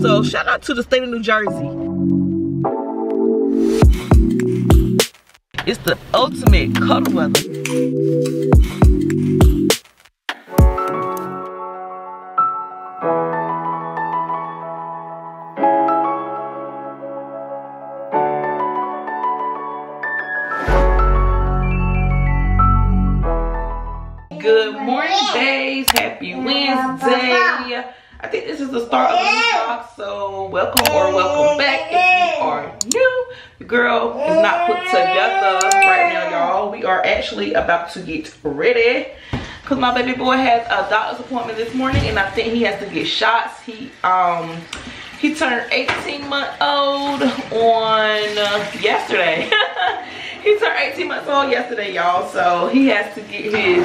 So shout out to the state of New Jersey. It's the ultimate cuddle weather. Happy Wednesday. I think this is the start of the vlog, so welcome or welcome back if you are new. The girl is not put together right now, y'all. We are actually about to get ready because my baby boy has a doctor's appointment this morning and I think he has to get shots. He turned 18 months old on yesterday. He turned 18 months old yesterday, y'all. So he has to get his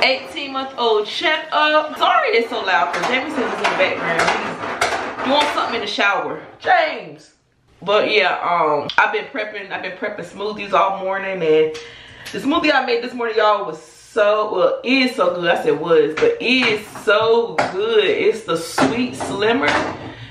18-month-old checkup. Sorry it's so loud because Jameson is in the background. He's doing something in the shower. James. But yeah, I've been prepping smoothies all morning, and the smoothie I made this morning, y'all, was is so good. I said was, but is so good. It's the Sweet Slimmer.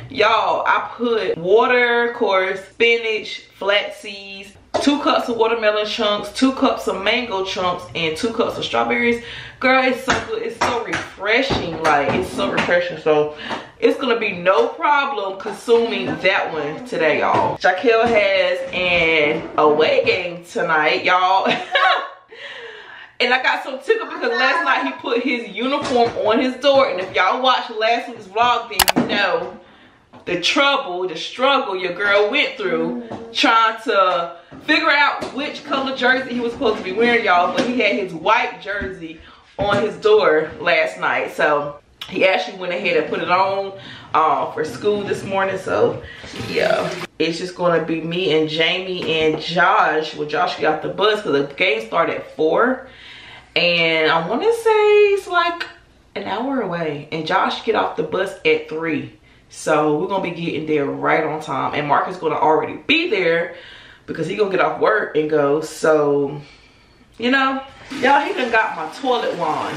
Y'all, I put water, of course, spinach, flax seeds, 2 cups of watermelon chunks, 2 cups of mango chunks, and 2 cups of strawberries. Girl, it's so good. It's so refreshing. Like, it's so refreshing. So it's gonna be no problem consuming that one today, y'all. Jaquille has an away game tonight, y'all. And I got so tickled because last night he put his uniform on his door. And if y'all watched last week's vlog, then you know the trouble, the struggle your girl went through trying to figure out which color jersey he was supposed to be wearing, y'all. But he had his white jersey on his door last night, so he actually went ahead and put it on for school this morning. So yeah, it's just gonna be me and Jamie and Josh. Well, Josh got the bus because the game started at 4, and I want to say it's like an hour away, and Josh get off the bus at 3. So we're gonna be getting there right on time, and Mark is gonna already be there because he gonna get off work and go. So, you know, y'all, he done got my toilet wand.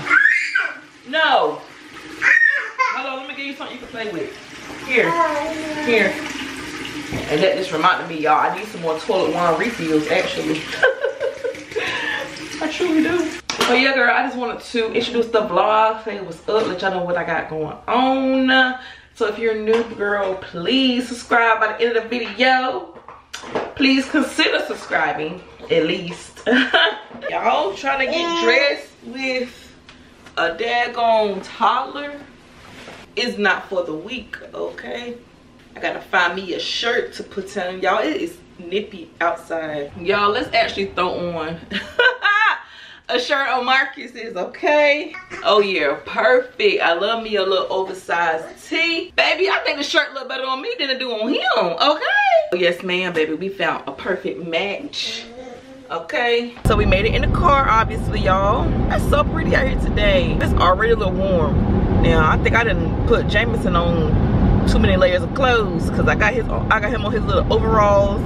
No. Hello, let me give you something you can play with. Here, here. And that just reminded me, y'all, I need some more toilet wand refills, actually. I truly do. But yeah, girl, I just wanted to introduce the vlog, say what's up, let y'all know what I got going on. So if you're new, girl, please subscribe by the end of the video. Please consider subscribing, at least. Y'all trying to get dressed with a daggone toddler is not for the weak, okay? I gotta find me a shirt to put on. Y'all, it is nippy outside. Y'all, let's actually throw on a shirt on Marcus's, okay? Oh yeah, perfect. I love me a little oversized tee. Baby, I think the shirt look better on me than it do on him, okay? Yes ma'am, baby, we found a perfect match, okay? So we made it in the car, obviously, y'all. It's so pretty out here today. It's already a little warm. Now, I think I didn't put Jameson on too many layers of clothes because I got him on his little overalls,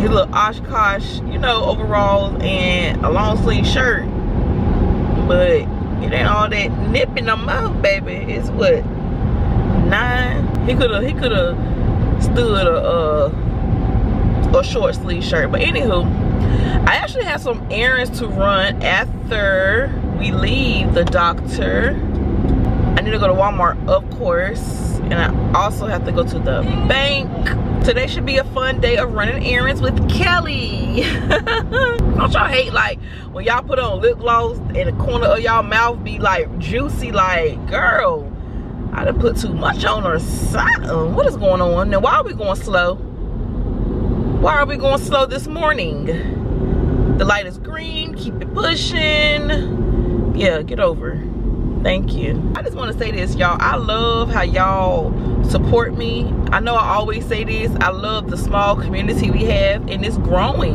his little Oshkosh, you know, overalls and a long sleeve shirt. But it ain't all that nipping no more, baby. It's what, 9? He could have stood a short sleeve shirt. But anywho, I actually have some errands to run after we leave the doctor. I need to go to Walmart, of course, and I also have to go to the bank. Today should be a fun day of running errands with Kelly. Don't y'all hate like when y'all put on lip gloss and the corner of y'all mouth be like juicy? Like, girl, I done put too much on or something. What is going on? Now, why are we going slow? Why are we going slow this morning? The light is green. Keep it pushing. Yeah, get over. Thank you. I just want to say this, y'all. I love how y'all support me. I know I always say this. I love the small community we have, and it's growing.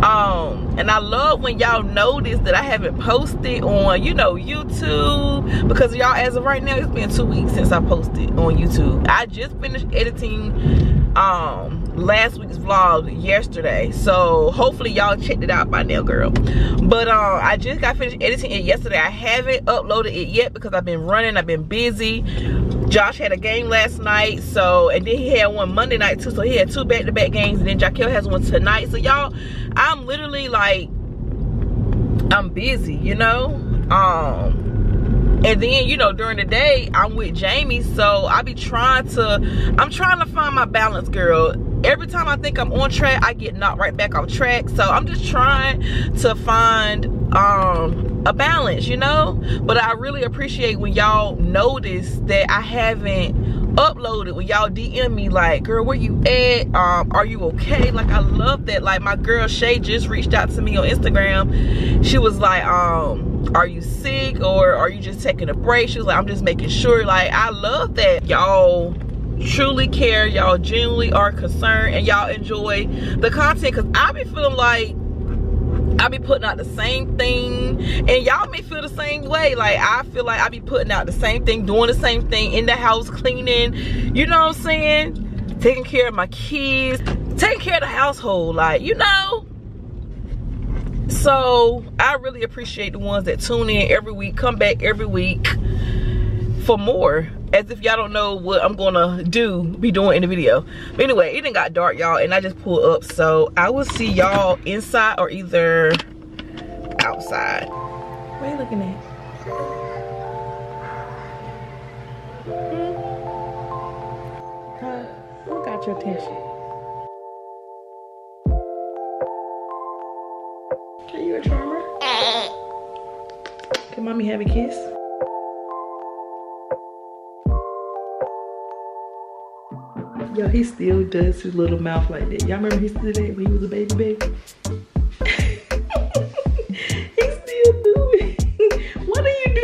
And I love when y'all notice that I haven't posted on, you know, YouTube, because y'all, as of right now, it's been 2 weeks since I posted on YouTube. I just finished editing last week's vlog yesterday, so hopefully y'all checked it out by now, girl. But I just got finished editing it yesterday. I haven't uploaded it yet because I've been running, I've been busy. Josh had a game last night, so, and then he had one Monday night too, so he had two back-to-back games, and then Jaquille has one tonight. So y'all, I'm literally like, I'm busy, you know? And then, you know, during the day, I'm with Jamie, so I be I'm trying to find my balance, girl. Every time I think I'm on track, I get knocked right back off track. So I'm just trying to find a balance, you know? But I really appreciate when y'all notice that I haven't uploaded, when y'all DM me like, girl, where you at? Are you okay? Like, I love that. Like, my girl Shay just reached out to me on Instagram. She was like, are you sick or are you just taking a break? She was like, I'm just making sure. Like, I love that y'all truly care, y'all genuinely are concerned, and y'all enjoy the content, because I be feeling like I be putting out the same thing, and y'all may feel the same way. Like, I feel like I be putting out the same thing, doing the same thing, in the house cleaning, you know what I'm saying, taking care of my kids, taking care of the household, like, you know. So I really appreciate the ones that tune in every week, come back every week for more, as if y'all don't know what I'm gonna be doing in the video. But anyway, it done got dark, y'all, and I just pulled up, so I will see y'all inside or either outside. What are you looking at? Who got your attention? Are you a charmer? Can mommy have a kiss? Yo, he still does his little mouth like that. Y'all remember he still did that when he was a baby? He still do it. Why do you do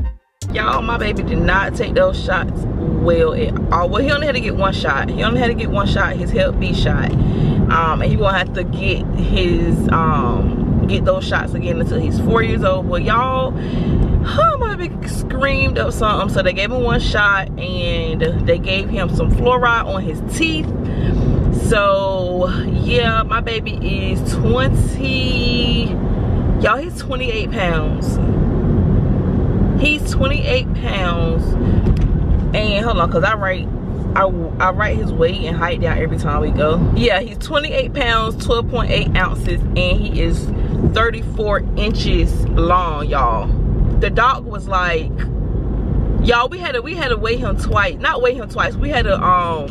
that? Y'all, my baby did not take those shots well at all. Well, he only had to get one shot. He only had to get one shot, his Hep B shot. And you're gonna have to get his get those shots again until he's 4 years old. Well, y'all, my baby screamed up something. So they gave him one shot, and they gave him some fluoride on his teeth. So yeah, my baby is 20. Y'all, he's 28 pounds. He's 28 pounds. And hold on, cause I write his weight and height down every time we go. Yeah, he's 28 pounds, 12.8 ounces, and he is 34 inches long, y'all. The doc was like, y'all, we had to weigh him twice. Not weigh him twice. We had to oh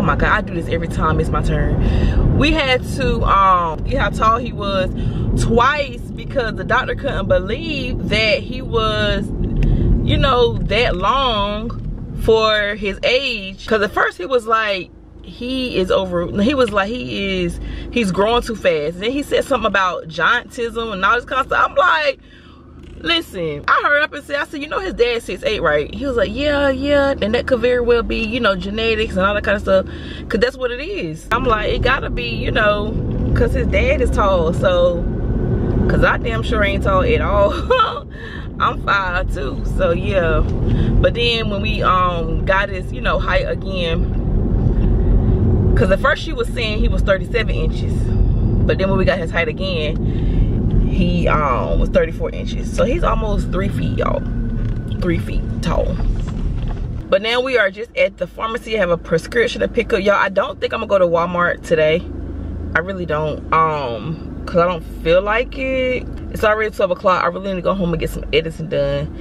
my God, I do this every time it's my turn. We had to how tall he was twice, because the doctor couldn't believe that he was, you know, that long for his age. Because at first he was like, he's growing too fast, and then he said something about giantism and all this kind of stuff. I'm like, listen, I hurried up and said, I said, you know his dad's 6'8", right? He was like, yeah, and that could very well be, you know, genetics and all that kind of stuff, because that's what it is. I'm like, it gotta be, you know, because his dad is tall. So because I damn sure ain't tall at all. I'm 5'2", so yeah. But then when we got his, you know, height again, because at first she was saying he was 37 inches, but then when we got his height again, he was 34 inches. So he's almost 3 feet, y'all, 3 feet tall. But now we are just at the pharmacy. I have a prescription to pick up, y'all. I don't think I'm gonna go to Walmart today. I really don't, cause I don't feel like it. It's already 12 o'clock. I really need to go home and get some editing done.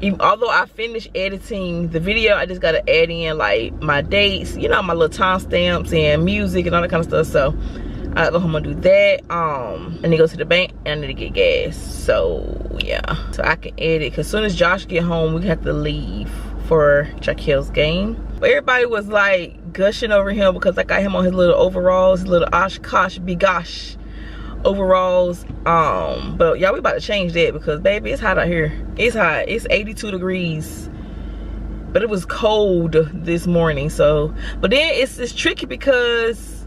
Even, although I finished editing the video, I just got to add in like my dates, you know, my little timestamps and music and all that kind of stuff. So I go home and do that. And then go to the bank, and I need to get gas. So yeah, so I can edit. Because as soon as Josh get home, we have to leave for Jaquille's game. But everybody was like gushing over him because I got him on his little overalls, his little Oshkosh bigosh overalls. But y'all, we about to change that, because baby, it's hot out here. It's hot. It's 82 degrees, but it was cold this morning. So, but then it's tricky because,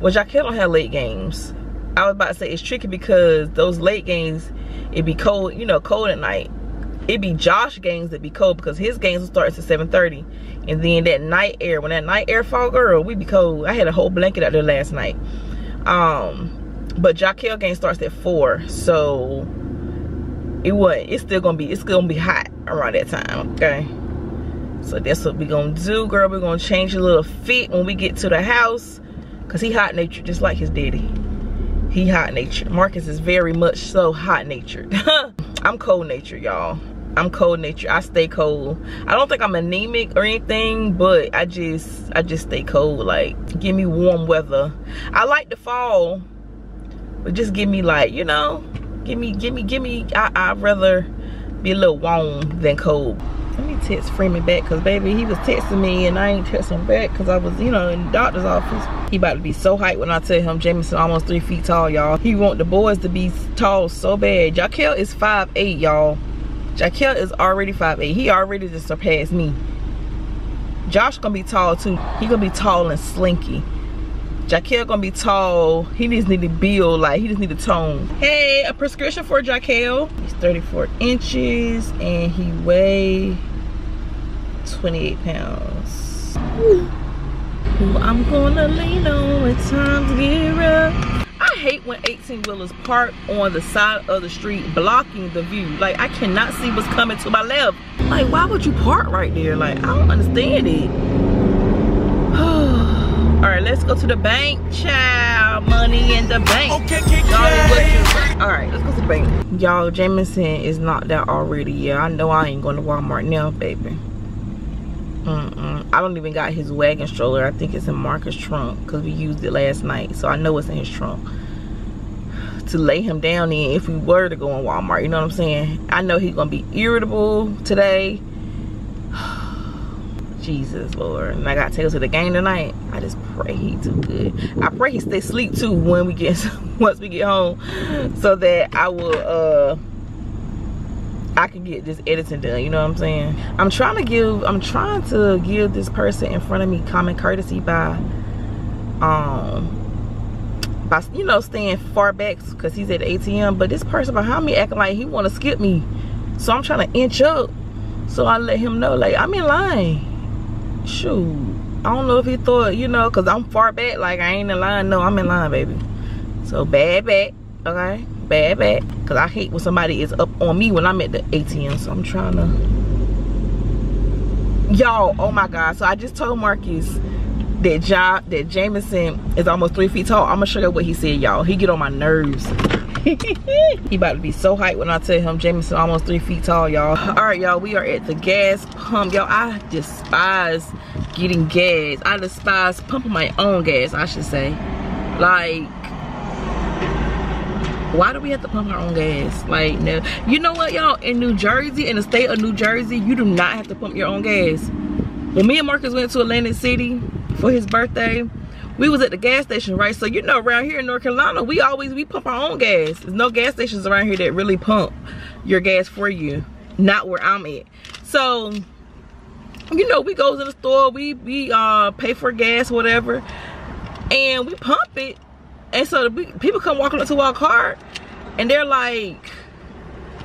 well, Jaquille don't have late games. I was about to say it's tricky because those late games, it be cold, you know, cold at night. It be Josh games that be cold because his games will start at 7:30. And then that night air, when that night air fall, girl, we be cold. I had a whole blanket out there last night. But Jaquille game starts at 4. So it's still gonna be hot around that time, okay? So that's what we gonna do, girl. We're gonna change your little feet when we get to the house. Cause he hot natured, just like his daddy. He hot natured. Marcus is very much so hot natured. I'm cold natured, y'all. I'm cold natured. I stay cold. I don't think I'm anemic or anything, but I just stay cold. Like, give me warm weather. I like the fall, but just give me, like, you know, give me. I'd rather be a little warm than cold. Let me text Freeman back, because baby, he was texting me and I ain't texting back because I was, you know, in the doctor's office. He about to be so hyped when I tell him Jameson almost 3 feet tall, y'all. He want the boys to be tall so bad. Jaquille is 5'8", y'all. Jaquille is already 5'8". He already just surpassed me. Josh gonna be tall too. He gonna be tall and slinky. Jaquille gonna be tall. He just need to build, like, he just need to tone. Hey, a prescription for Jaquille. He's 34 inches and he weighs 28 pounds. Ooh. Ooh, I'm gonna lean on when times get rough. I hate when 18-wheelers park on the side of the street blocking the view. Like, I cannot see what's coming to my left. Like, why would you park right there? Like, I don't understand it. All right, let's go to the bank, child. Money in the bank. All right, let's go to the bank. Y'all, Jameson is knocked out already. Yeah, I know I ain't going to Walmart now, baby. I don't even got his wagon stroller. I think it's in Marcus' trunk because we used it last night. So I know it's in his trunk to lay him down in if we were to go in Walmart. You know what I'm saying? I know he's going to be irritable today. Jesus, Lord. And I got to take us to the game tonight. I just pray he do good. I pray he stay asleep too when we get, once we get home, so that I can get this editing done. You know what I'm saying? I'm trying to give this person in front of me common courtesy by you know, staying far back because he's at the ATM. But this person behind me acting like he want to skip me, so I'm trying to inch up. So I let him know, like, I'm in line. Shoot, I don't know if he thought, you know, because I'm far back, like, I ain't in line. No, I'm in line, baby. So bad back, okay? Bad back, because I hate when somebody is up on me when I'm at the ATM. So I'm trying to, y'all, oh my god. So I just told Marcus that Jameson is almost 3 feet tall. I'm gonna show you what he said, y'all. He get on my nerves. He about to be so hyped when I tell him Jameson almost 3 feet tall, y'all. All right, y'all, we are at the gas pump. Y'all, I despise getting gas. I despise pumping my own gas, I should say. Like, why do we have to pump our own gas? Like, no. You know what, y'all? In New Jersey, in the state of New Jersey, you do not have to pump your own gas. When me and Marcus went to Atlantic City for his birthday, we was at the gas station, right? So, you know, around here in North Carolina, we pump our own gas. There's no gas stations around here that really pump your gas for you. Not where I'm at. So, you know, we goes in the store, we pay for gas, whatever, and we pump it. And so people come walking up to our car, and they're like,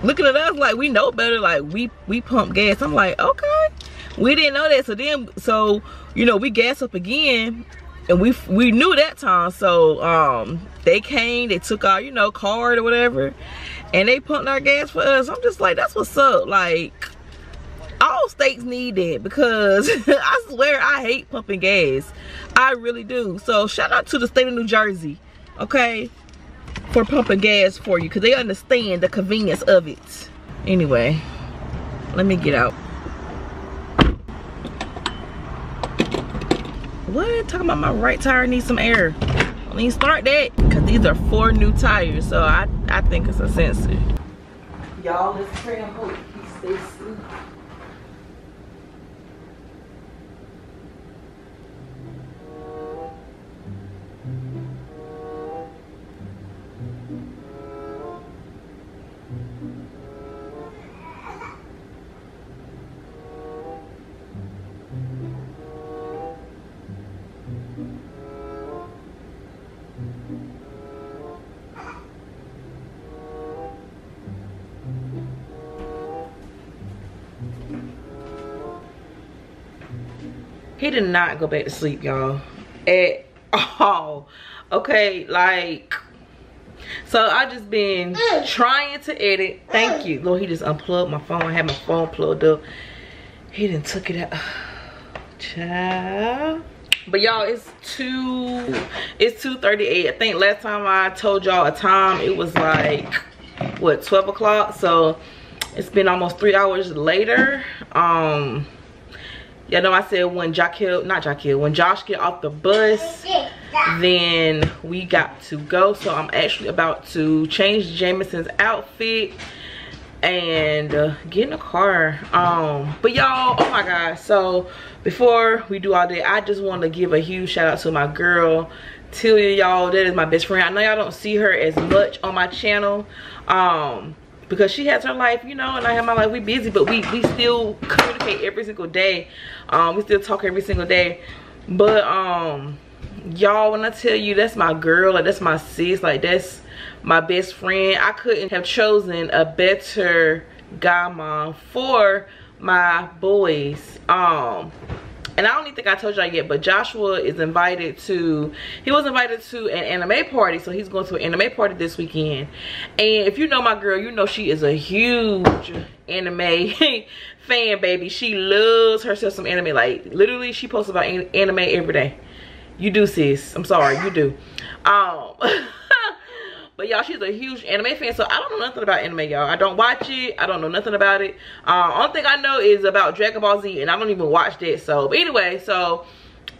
looking at us like we know better, like we pump gas. I'm like, okay, we didn't know that. So then, so, you know, we gas up again. And we knew that time, so they came, they took our, you know, card or whatever, and they pumped our gas for us. I'm just like, that's what's up. Like, all states need that, because I swear I hate pumping gas. I really do. So shout out to the state of New Jersey, okay, for pumping gas for you, because they understand the convenience of it. Anyway, let me get out. What? Talking about my right tire needs some air. Don't even start that. Because these are 4 new tires, so I think it's a sensor. Y'all, this tram hope he stays asleep. He did not go back to sleep, y'all, at all. Okay, like, so I just been trying to edit. Thank you, Lord. He just unplugged my phone. I had my phone plugged up. He done took it out. Child. But y'all, it's 2:38. I think last time I told y'all a time, it was like, what, 12 o'clock? So it's been almost 3 hours later. Y'all know I said when Jaquille, not Jaquille, when Josh get off the bus, then we got to go. So I'm actually about to change Jameson's outfit and get in the car. But y'all, oh my god, so before we do all that, I just want to give a huge shout out to my girl Tillia, y'all. That is my best friend. I know y'all don't see her as much on my channel because she has her life, you know, and I have my life. We busy, but we still communicate every single day. We still talk every single day. But y'all, when I tell you that's my girl, like that's my sis, like that's my best friend. I couldn't have chosen a better godmom for my boys. And I don't even think I told y'all yet, but Joshua is invited to, he was invited to an anime party. So he's going to an anime party this weekend. And if you know my girl, you know she is a huge anime fan, baby. She loves herself some anime. Like, literally, she posts about anime every day. You do, sis. I'm sorry, you do. But y'all, she's a huge anime fan, so I don't know nothing about anime, y'all. I don't watch it. I don't know nothing about it. Only thing I know is about Dragon Ball Z, and I don't even watch that. So, but anyway, so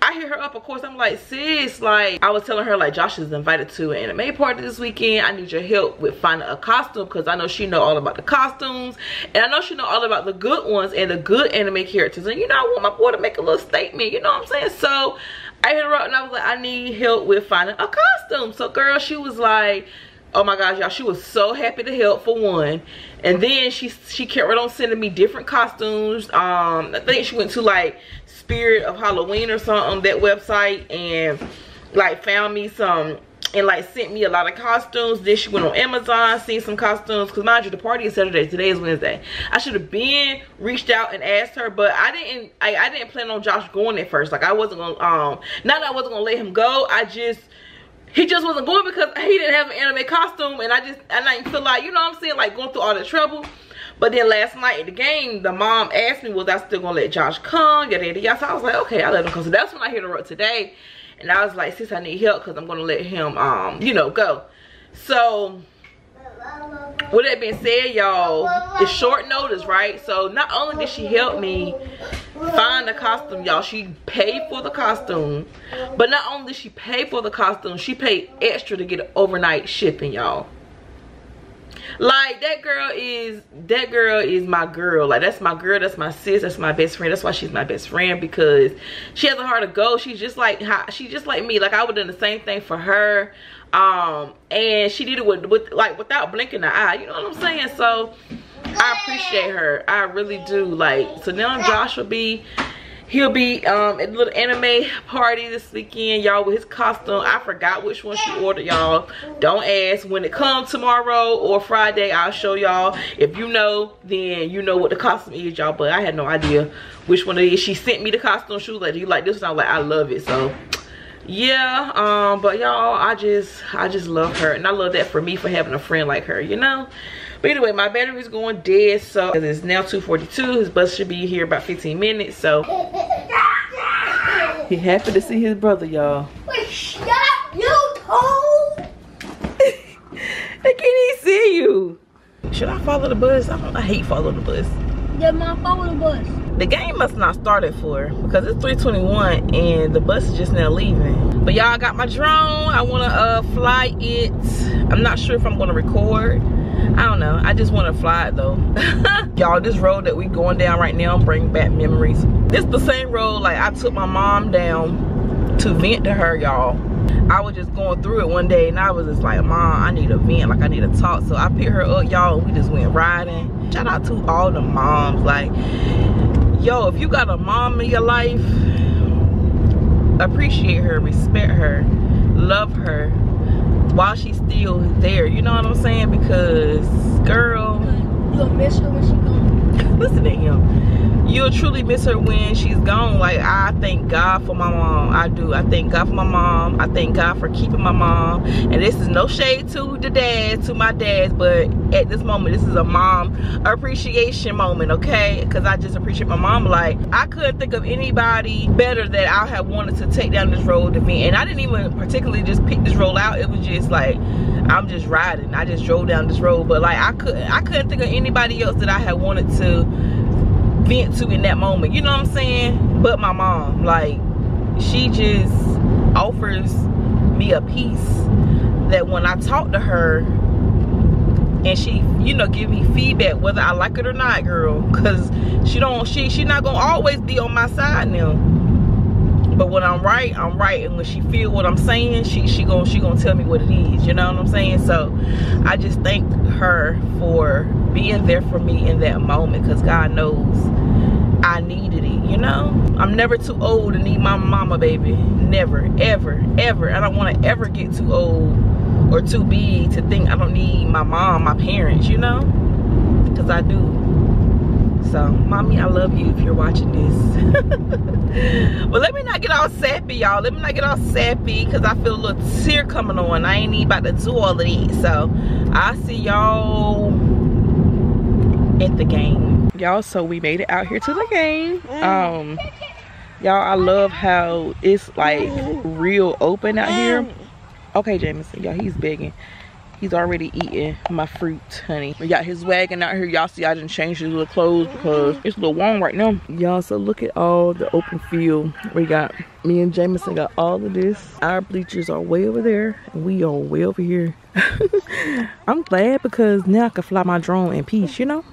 I hit her up, of course. I'm like, sis, like, I was telling her, like, Josh is invited to an anime party this weekend. I need your help with finding a costume, because I know she know all about the costumes. And I know she know all about the good ones and the good anime characters. And, you know, I want my boy to make a little statement, you know what I'm saying? So I hit her up, and I was like, I need help with finding a costume. So, girl, she was like, oh my gosh, y'all, she was so happy to help, for one. And then she kept right on sending me different costumes. I think she went to, like, Spirit of Halloween or something, that website, and, like, found me some, and, like, sent me a lot of costumes. Then she went on Amazon, seen some costumes, because, mind you, the party is Saturday. Today is Wednesday. I should have been reached out and asked her, but I didn't plan on Josh going at first. Like, I wasn't going to, not that I wasn't going to let him go, he just wasn't going because he didn't have an anime costume, and I didn't feel like, you know what I'm saying, like going through all the trouble. But then last night at the game, the mom asked me, was I still gonna let Josh come? Yada yada yada. So I was like, okay, I'll let him come. So that's when I hit her up today, and I was like, sis, I need help because I'm gonna let him, you know, go. So with that being said, y'all, it's short notice, right? So not only did she help me find the costume, y'all, she paid for the costume. But not only did she pay for the costume, she paid extra to get overnight shipping, y'all. Like, that girl is my girl. Like, that's my girl, that's my sis, that's my best friend. That's why she's my best friend, because she has a heart of gold. She's just like me. Like, I would have done the same thing for her. And she did it with like without blinking an eye, you know what I'm saying? So I appreciate her, I really do. Like, so now Josh will be, he'll be at a little anime party this weekend, y'all, with his costume. I forgot which one she ordered, y'all. Don't ask. When it comes tomorrow or Friday, I'll show y'all. If you know, then you know what the costume is, y'all. But I had no idea which one it is. She sent me the costume. She was like, do you like this one? I was like, I love it. So yeah, but y'all, I just love her, and I love that for me for having a friend like her, you know. But anyway, my battery's going dead, so it's now 2:42. His bus should be here about 15 minutes, so he happy to see his brother, y'all. Wait, shut you told. I can't even see you. Should I follow the bus? I hate following the bus. Yeah, mom, follow the bus. The game must not start at 4 because it's 3:21 and the bus is just now leaving. But y'all, got my drone. I want to fly it. I'm not sure if I'm going to record. I don't know. I just want to fly it though. Y'all, this road that we going down right now bring back memories. This the same road like I took my mom down to vent to her, y'all. I was just going through it one day and I was just like, Mom, I need a vent. Like, I need to talk. So I picked her up, y'all, and we just went riding. Shout out to all the moms. Like, yo, if you got a mom in your life, appreciate her, respect her, love her while she's still there. You know what I'm saying? Because, girl, you'll miss her when she goes. Listen to him. you'll truly miss her when she's gone. Like, I thank God for my mom. I do. I thank God for my mom. I thank God for keeping my mom. And this is no shade to the dads, to my dads, but at this moment, this is a mom appreciation moment, okay? Because I just appreciate my mom. Like, I couldn't think of anybody better that I had wanted to take down this road to me. And I didn't even particularly just pick this road out. It was just like, I'm just riding. I just drove down this road. But like, I couldn't think of anybody else that I had wanted to vent to in that moment, you know what I'm saying? But my mom, like, she just offers me a peace that when I talk to her and she, you know, give me feedback whether I like it or not, girl, because she not gonna always be on my side now. But when I'm right, I'm right, and when she feel what I'm saying, she gonna tell me what it is, you know what I'm saying? So I just thank her for being there for me in that moment, because God knows I needed it, you know? I'm never too old to need my mama, baby. Never, ever, ever. I don't want to ever get too old or too big to think I don't need my mom, my parents, you know? Because I do. So, mommy, I love you if you're watching this. But let me not get all sappy, y'all. Let me not get all sappy, because I feel a little tear coming on. I ain't even about to do all of these. So, I see y'all at the game, y'all. So we made it out here to the game. Y'all, I love how it's like real open out here. Okay, Jameson, y'all, he's begging. He's already eating my fruit, honey. We got his wagon out here. Y'all see I didn't change his little clothes because it's a little warm right now. Y'all, so look at all the open field we got. Me and Jameson got all of this. Our bleachers are way over there, and we are way over here. I'm glad because now I can fly my drone in peace, you know?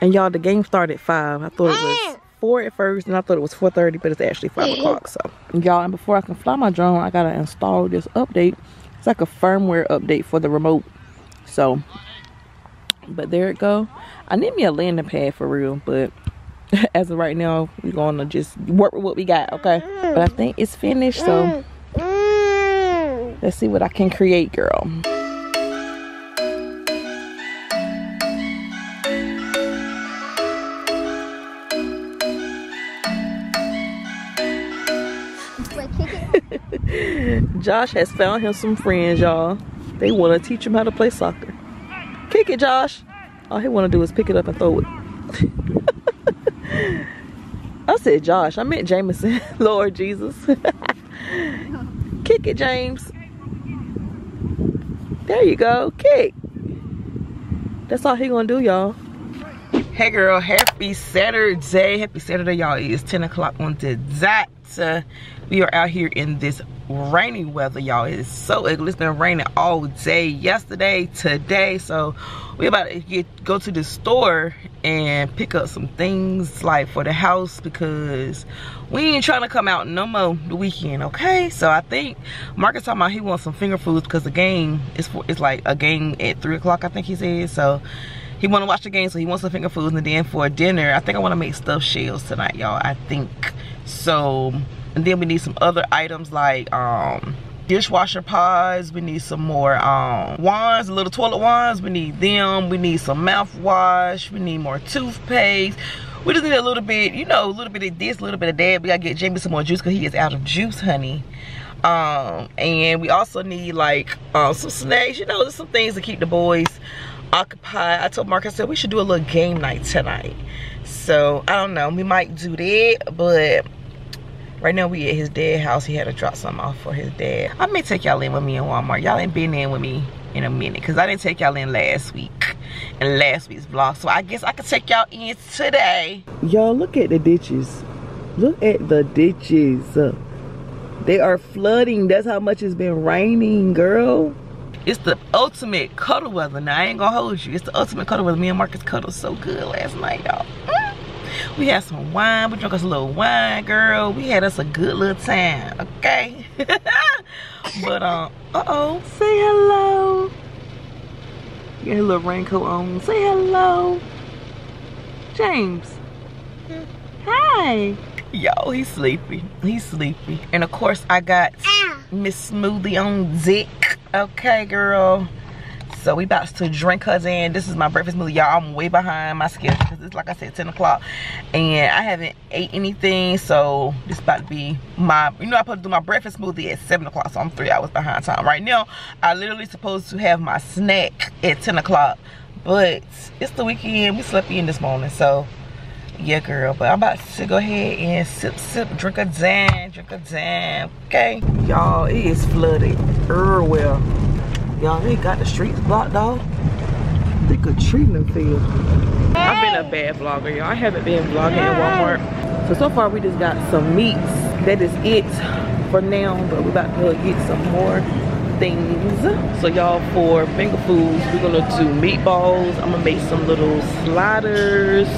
And y'all, the game started at 5. I thought it was 4 at first, and I thought it was 4:30, but it's actually 5 o'clock, so. Y'all, and before I can fly my drone, I gotta install this update. It's like a firmware update for the remote. So, but there it go. I need me a landing pad for real, but as of right now, we're gonna just work with what we got, okay? But I think it's finished, so let's see what I can create, girl. Josh has found him some friends, y'all. They want to teach him how to play soccer. Kick it, Josh. All he want to do is pick it up and throw it. I said Josh. I meant Jameson. Lord Jesus. Kick it, James. There you go. Kick. That's all he going to do, y'all. Hey, girl. Happy Saturday. Happy Saturday, y'all. It is 10 o'clock on the dot. We are out here in this rainy weather, y'all. It's so ugly. It's been raining all day yesterday, today, so we about to go to the store and pick up some things like for the house, because we ain't trying to come out no more the weekend, okay? So I think Marcus talking about he wants some finger foods because the game is it's like a game at 3 o'clock, I think he said. So he want to watch the game, so he wants some finger foods. And then for dinner, I think I want to make stuffed shells tonight, y'all. I think so. And then we need some other items like dishwasher pods. We need some more wands, little toilet wands. We need them. We need some mouthwash. We need more toothpaste. We just need a little bit, you know, a little bit of this, a little bit of that. We gotta get Jamie some more juice because he is out of juice, honey. And we also need like some snacks, you know, just some things to keep the boys occupied. I told Mark, I said we should do a little game night tonight. So I don't know, we might do that, but right now we at his dad's house. He had to drop something off for his dad. I may take y'all in with me in Walmart. Y'all ain't been in with me in a minute because I didn't take y'all in last week and last week's vlog. So I guess I could take y'all in today. Y'all, look at the ditches. Look at the ditches. They are flooding. That's how much it's been raining, girl. It's the ultimate cuddle weather. Now I ain't gonna hold you. It's the ultimate cuddle weather. Me and Marcus cuddled so good last night, y'all. We had some wine. We drank us a little wine, girl. We had us a good little time, okay? But, uh-oh. Say hello. Get your little raincoat on. Say hello. James. Hi. Yo, he's sleepy. He's sleepy. And, of course, I got Miss Smoothie on deck. Okay, girl. So we about to drink hers in. This is my breakfast meal, y'all. I'm way behind my schedule because it's, like I said, 10 o'clock. And I haven't ate anything. So this about to be my, you know, I'm supposed to do my breakfast smoothie at 7 o'clock. So I'm 3 hours behind time. Right now, I literally supposed to have my snack at 10 o'clock. But it's the weekend. We slept in this morning. So, yeah, girl. But I'm about to go ahead and sip, drink a jam, okay? Y'all, it is flooded. Well, y'all, they got the streets blocked off. They could treat them field. I've been a bad vlogger, y'all. I haven't been vlogging at Walmart. So far, we just got some meats. That is it for now, but we're about to get some more things. So y'all, for finger foods, we're gonna do meatballs. I'm gonna make some little sliders.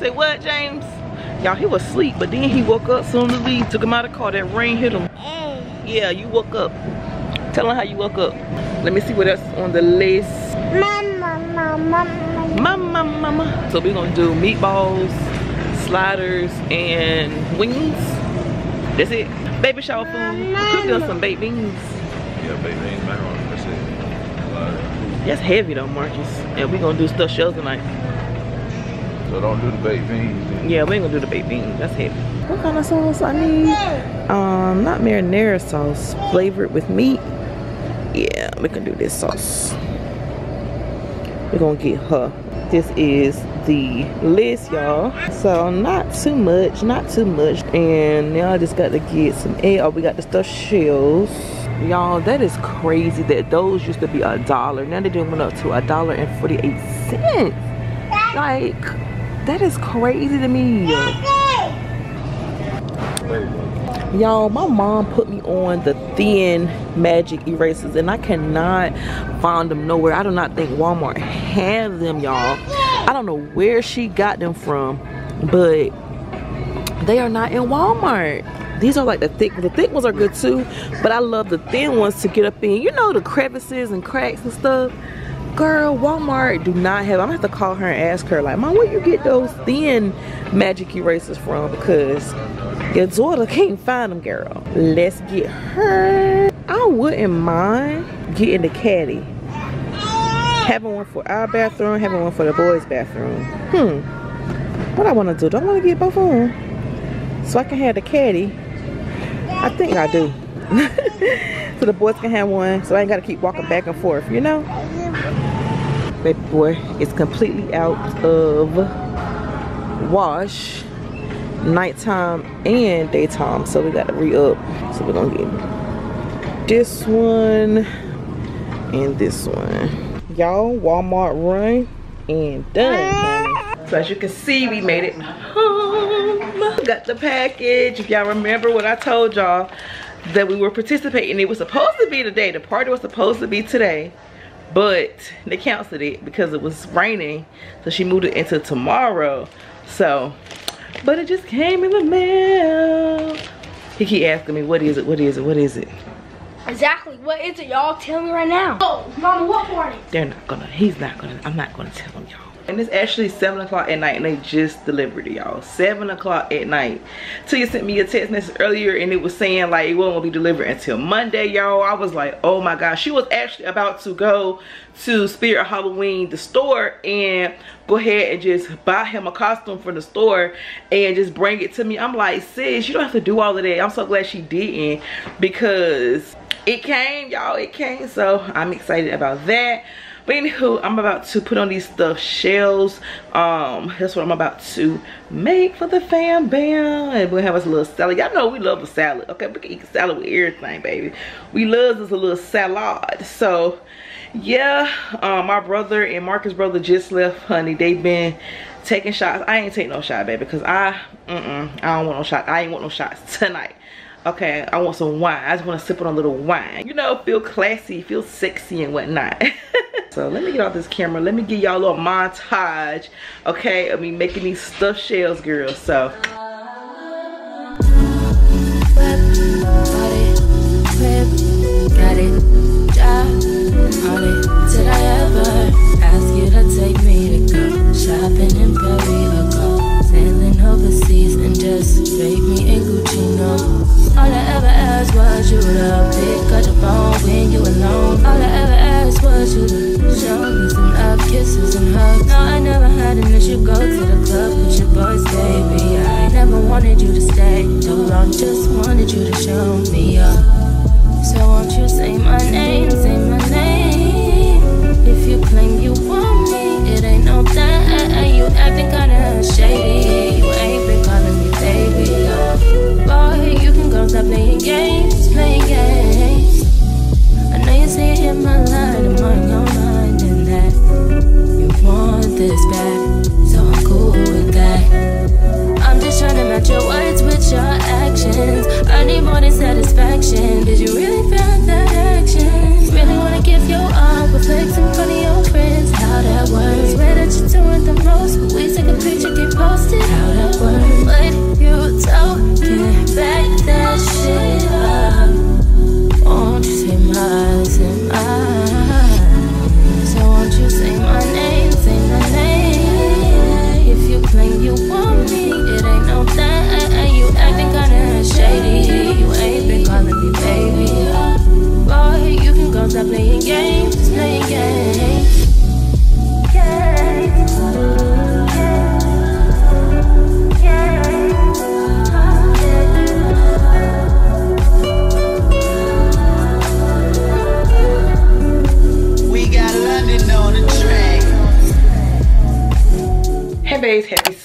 Say what, James? Y'all, he was asleep, but then he woke up soon as we took him out of the car. That rain hit him. Yeah, you woke up. Tell him how you woke up. Let me see what else is on the list. Mama. So we're gonna do meatballs, sliders, and wings. That's it. Baby shower food. We cooked up some baked beans. Yeah, baked beans, macaroni. That's it. That's heavy though, Marcus. And we're gonna do stuffed shells tonight. So don't do the baked beans. Then. Yeah, we ain't gonna do the baked beans. That's heavy. What kind of sauce I need? Not marinara sauce, flavored with meat. Yeah, we can do this sauce. We're gonna get her. This is the list, y'all. So not too much. And now I just got to get some egg. Oh, we got the stuffed shells. Y'all, that is crazy that those used to be $1. Now they done went up to $1.48. Like, that is crazy to me. Y'all, my mom put me on the thin magic erasers and I cannot find them nowhere. I do not think Walmart has them, y'all. I don't know where she got them from, but they are not in Walmart. These are like the thick ones are good too, but I love the thin ones to get up in, you know, the crevices and cracks and stuff. Girl, Walmart do not have. I'm gonna have to call her and ask her, like, Mom, where you get those thin magic erasers from? Because your daughter can't find them, girl. Let's get her. I wouldn't mind getting the caddy. Having one for our bathroom, having one for the boys' bathroom. What I wanna do? Do I wanna get both of them? So I can have the caddy. I think I do. So the boys can have one, so I ain't gotta keep walking back and forth, you know? Baby boy is completely out of wash, nighttime and daytime, so we gotta re-up. So we're gonna get this one and this one. Y'all, Walmart run and done, honey. So as you can see, we made it home. Got the package. If y'all remember what I told y'all that we were participating, it was supposed to be today. The party was supposed to be today, but they canceled it because it was raining, so she moved it into tomorrow. So, but it just came in the mail. He keep asking me, what is it? Exactly, what is it? Y'all tell me right now. Oh, Mama, what party? I'm not gonna tell them, y'all. And it's actually 7 o'clock at night and they just delivered it, y'all. 7 o'clock at night. Tillia sent me a text message earlier and it was saying like it wasn't going to be delivered until Monday, y'all. I was like, oh my gosh. She was actually about to go to Spirit Halloween, the store, and go ahead and just buy him a costume from the store and just bring it to me. I'm like, sis, you don't have to do all of that. I'm so glad she didn't, because it came, y'all. It came. So I'm excited about that. But anywho, I'm about to put on these stuffed shells. That's what I'm about to make for the fam bam. And we'll have us a little salad. Y'all know we love a salad. Okay, we can eat salad with everything, baby. We love this a little salad. So, yeah. My brother and Marcus' brother just left, honey. They've been taking shots. I ain't taking no shot, baby. Because I don't want no shot. I ain't want no shots tonight. Okay, I want some wine. I just want to sip on a little wine. You know, feel classy, feel sexy and whatnot. So let me get off this camera. Let me give y'all a little montage, okay, of me making these stuffed shells, girls. So. Did I ever ask you to take me to go shopping in Paris or go sailing overseas and just drape me in Gucci? No. All I ever asked was you to pick up the phone when you alone. All I ever asked was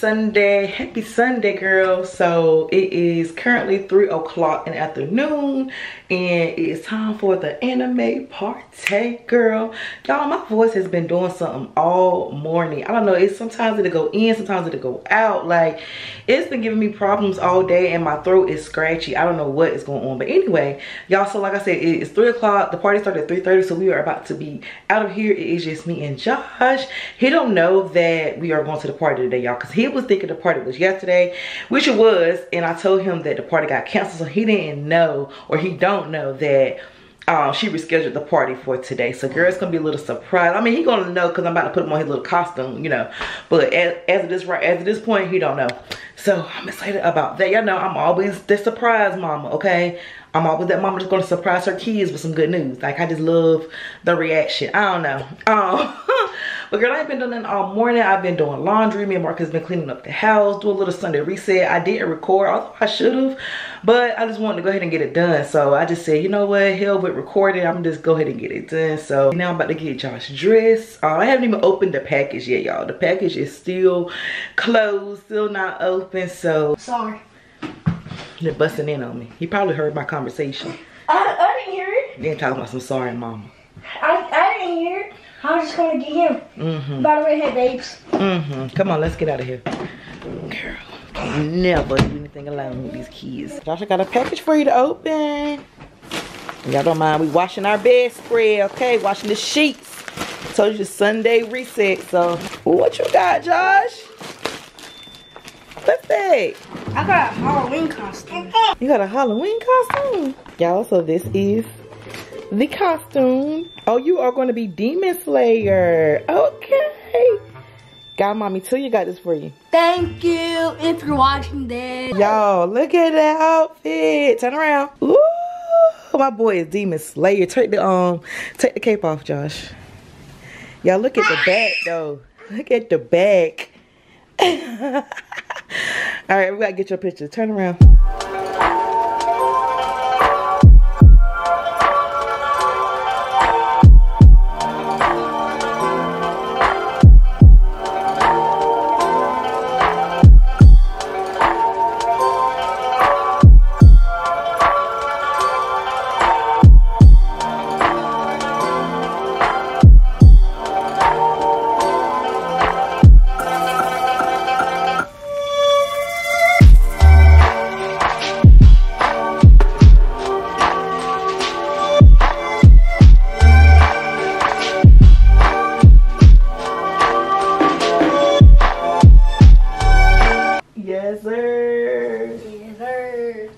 Sunday. Happy Sunday, girl. So it is currently 3 o'clock in the afternoon and it is time for the anime party, girl. Y'all, my voice has been doing something all morning. I don't know, it's sometimes it'll go in, sometimes it'll go out. Like, it's been giving me problems all day and my throat is scratchy. I don't know what is going on, but anyway, y'all, so like I said, it is 3 o'clock. The party started at 3:30, so we are about to be out of here. It is just me and Josh. He don't know that we are going to the party today, y'all, because he was thinking the party was yesterday, which it was, and I told him that the party got canceled, so he didn't know, or he don't know, that she rescheduled the party for today. So girl, it's gonna be a little surprise. I mean, he gonna know because I'm about to put him on his little costume, you know, but as of this point he don't know. So I'm excited about that. Y'all know I'm always the surprise mama, okay? I'm always that mama just gonna surprise her kids with some good news. Like, I just love the reaction. I don't know. But girl, I ain't been doing nothing all morning. I've been doing laundry. Me and Mark has been cleaning up the house, do a little Sunday reset. I didn't record, although I should have, but I just wanted to go ahead and get it done. So I just said, you know what, hell with recording, I'm just go ahead and get it done. So now I'm about to get Josh dressed. I haven't even opened the package yet, y'all. The package is still closed, still not open. So sorry. They're busting in on me. He probably heard my conversation. I didn't hear it. Then talking about some sorry mama. I didn't hear it. I was just gonna get him. Mm-hmm. By the way, hey babes. Mm-hmm. Come on, let's get out of here. Girl, I never do anything alone with these kids. Josh, I got a package for you to open. Y'all don't mind, we washing our bedspread, okay? Washing the sheets. I told you Sunday reset, so what you got, Josh? What's that? I got a Halloween costume. You got a Halloween costume? Y'all, so this is the costume. Oh, you are going to be Demon Slayer. Okay. God, mommy, Tillia got this for you. Thank you if you're watching this. Y'all, look at that outfit. Turn around. Ooh, my boy is Demon Slayer. Take the cape off, Josh. Y'all, look at the back, though. Look at the back. All right, we got to get your picture. Turn around.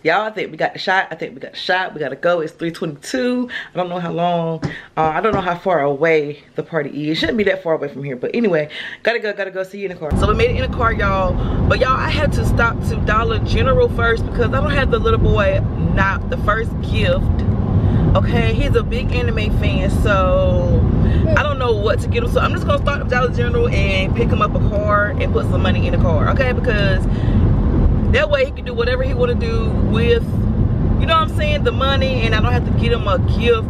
Y'all, I think we got the shot. I think we got the shot. We gotta go. It's 3:22. I don't know how long. I don't know how far away the party is. Shouldn't be that far away from here. But anyway, gotta go. Gotta go. See you in the car. So we made it in the car, y'all. But y'all, I had to stop to Dollar General first because I don't have the little boy not the first gift. Okay, he's a big anime fan, so I don't know what to get him. So I'm just gonna start at Dollar General and pick him up a car and put some money in the car. Okay, because that way he can do whatever he want to do with, you know what I'm saying, the money, and I don't have to get him a gift.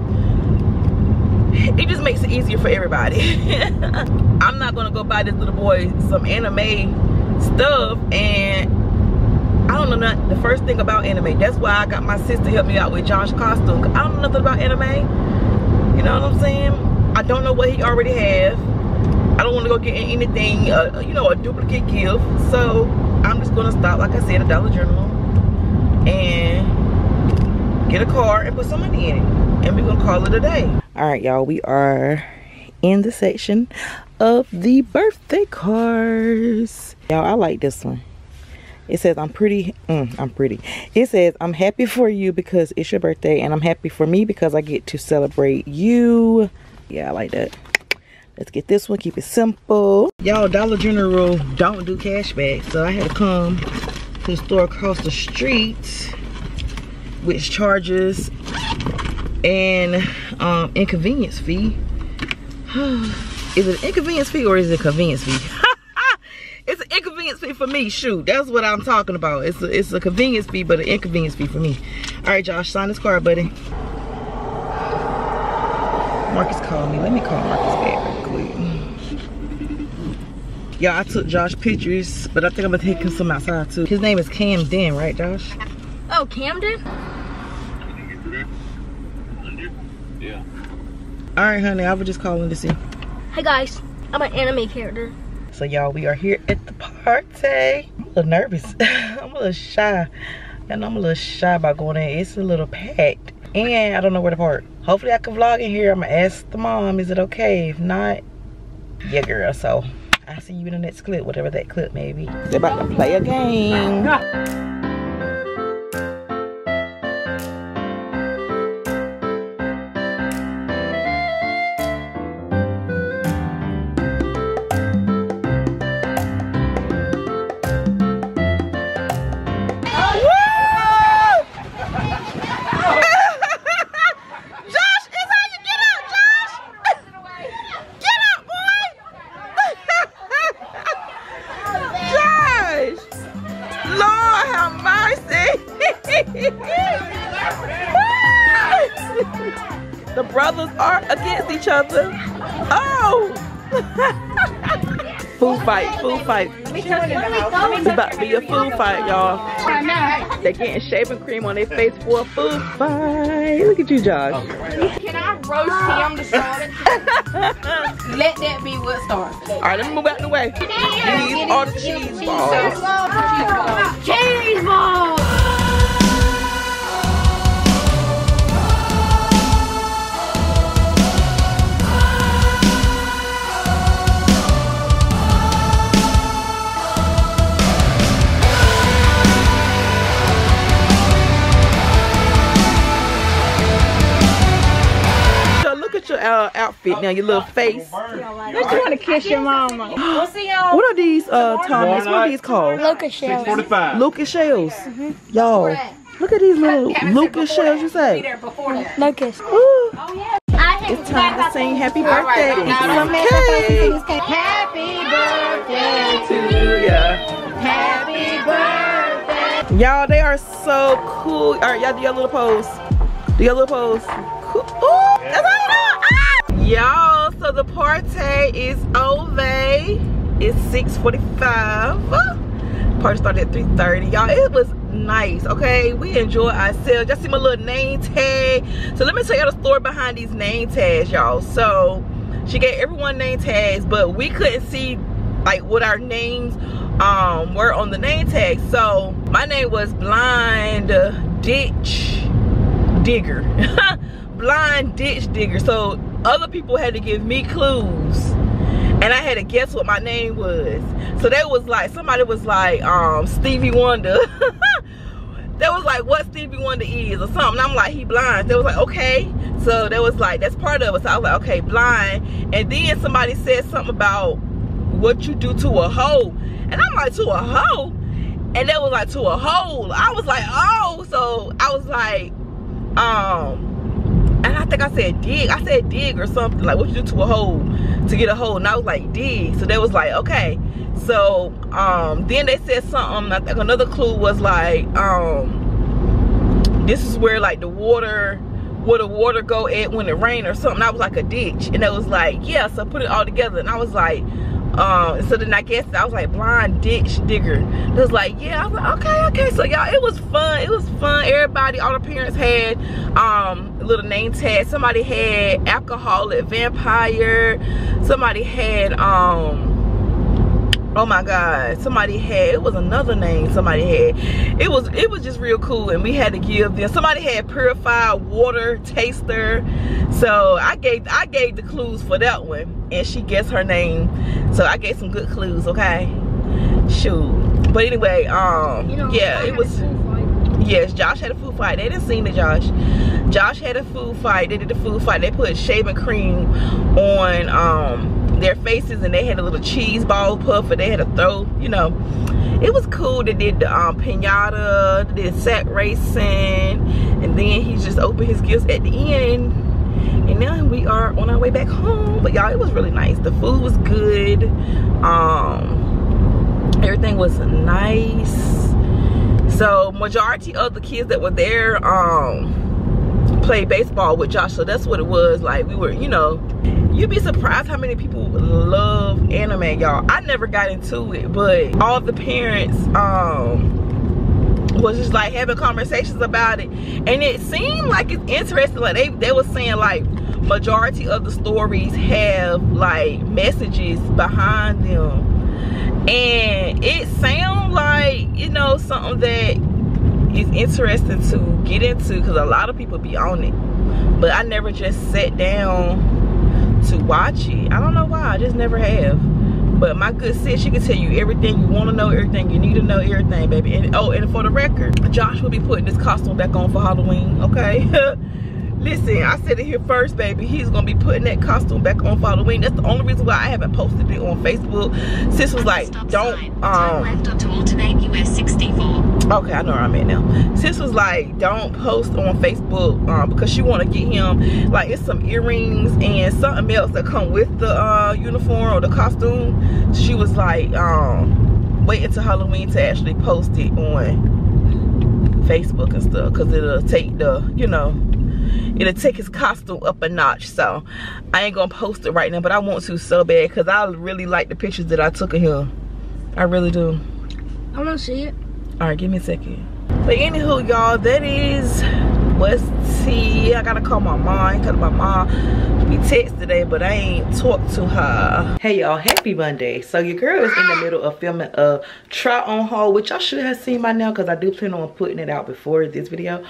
It just makes it easier for everybody. I'm not going to go buy this little boy some anime stuff, and I don't know nothing, the first thing about anime. That's why I got my sister help me out with Josh's costume. I don't know nothing about anime. You know what I'm saying? I don't know what he already has. I don't want to go get anything, you know, a duplicate gift. So I'm just gonna stop, like I said, at Dollar General and get a car and put some money in it, and we're gonna call it a day. All right, y'all, we are in the section of the birthday cards. Y'all, I like this one. It says, I'm pretty. I'm pretty. It says, I'm happy for you because it's your birthday, and I'm happy for me because I get to celebrate you. Yeah, I like that. Let's get this one, keep it simple. Y'all, Dollar General don't do cash back, so I had to come to the store across the street, which charges an inconvenience fee. Is it an inconvenience fee or is it a convenience fee? It's an inconvenience fee for me, shoot. That's what I'm talking about. It's a convenience fee, but an inconvenience fee for me. All right, Josh, sign this card, buddy. Marcus called me. Let me call Marcus back. Y'all, I took Josh pictures, but I think I'm gonna take him some outside too. His name is Camden, right, Josh? Oh, Camden? Yeah. All right, honey, I was just calling to see. Hey guys, I'm an anime character. So y'all, we are here at the party. I'm a little nervous. I'm a little shy. And I'm a little shy about going in. It's a little packed. And I don't know where to park. Hopefully I can vlog in here. I'm gonna ask the mom, is it okay? If not, yeah girl, so I'll see you in the next clip, whatever that clip may be. They're about to play a game. The brothers are against each other. Oh! Food fight, food fight. It's about to be a food fight, y'all. They're getting shaving cream on their face for a food fight. Look at you, Josh. Can I roast him to start it? Let that be what starts. All right, let me move out of the way. These are the cheese balls. Cheese balls! Outfit now, your little face. They're trying to kiss your mama. What are these, Thomas? What are these called? Lucas shells. 45. Lucas shells. Y'all, look at these little Lucas shells, you say? Lucas. It's time to sing happy birthday. Happy birthday to ya. Happy birthday. Y'all, they are so cool. Alright, y'all do your little pose. Do your little pose. Cool. Ooh, that's all you know. Y'all, so the party is over. It's 6:45. Party started at 3:30. Y'all, it was nice, okay? We enjoyed ourselves. Y'all see my little name tag. So let me tell y'all the story behind these name tags, y'all. So she gave everyone name tags, but we couldn't see like what our names were on the name tag. So my name was Blind Ditch Digger. Blind Ditch Digger. So other people had to give me clues and I had to guess what my name was. So that was like, somebody was like Stevie Wonder. That was like what Stevie Wonder is or something. I'm like, he blind. They was like, okay. So that was like, that's part of it. So I was like, okay, blind. And then somebody said something about what you do to a hoe, and I'm like, to a hoe? And that was like, to a hole. I was like, oh. So I was like and I think I said dig. I said dig or something. Like, what you do to a hole? To get a hole. And I was like, dig. So they was like, okay. So, then they said something. I think another clue was like, this is where like the water go at when it rain or something. I was like, a ditch. And they was like, yeah. So put it all together. And I was like, so then I guessed. I was like, blind ditch digger. It was like, yeah. I was like, okay. So y'all, it was fun. It was fun. Everybody, all the parents had little name tag. Somebody had alcoholic vampire. Somebody had oh my god, somebody had, it was another name somebody had. It was just real cool, and we had to give them. Somebody had purified water taster. So I gave the clues for that one, and she guessed her name. So I gave some good clues, okay? Shoot. But anyway, yeah, it was, yes, Josh had a food fight. They didn't see the Josh had a food fight. They did a food fight. They put shaving cream on their faces, and they had a little cheese ball puffer. They had a throw, you know. It was cool. They did the pinata, they did sack racing, and then he just opened his gifts at the end. And now we are on our way back home. But y'all, it was really nice. The food was good. Everything was nice. So majority of the kids that were there played baseball with Josh. So that's what it was like. We were, you know, You'd be surprised how many people love anime, y'all. I never got into it, but all the parents was just like having conversations about it, and it seemed like it's interesting. Like they were saying like majority of the stories have like messages behind them, and it sounds like, you know, something that is interesting to get into, because a lot of people be on it, but I never just sat down to watch it. I don't know why, I just never have. But my good sis, she can tell you everything you want to know, everything you need to know, everything, baby. And oh, and for the record, Josh will be putting this costume back on for Halloween, okay? Listen, I said it here first, baby. He's going to be putting that costume back on for Halloween. That's the only reason why I haven't posted it on Facebook. Sis was like, don't... Turn left onto alternate US 64. Okay, I know where I'm at now. Sis was like, don't post on Facebook because she want to get him, like, it's some earrings and something else that come with the uniform or the costume. She was like, wait until Halloween to actually post it on Facebook and stuff, because it'll take the, you know, it'll take his costume up a notch. So I ain't gonna post it right now, but I want to so bad, because I really like the pictures that I took of him. I really do. I want to see it. All right, give me a second. But anywho, y'all, that is what's tea. I gotta call my mom, because my mom we text today, but I ain't talked to her. Hey y'all, happy Monday. So your girl is in the middle of filming a try on haul, which y'all should have seen by now, because I do plan on putting it out before this video.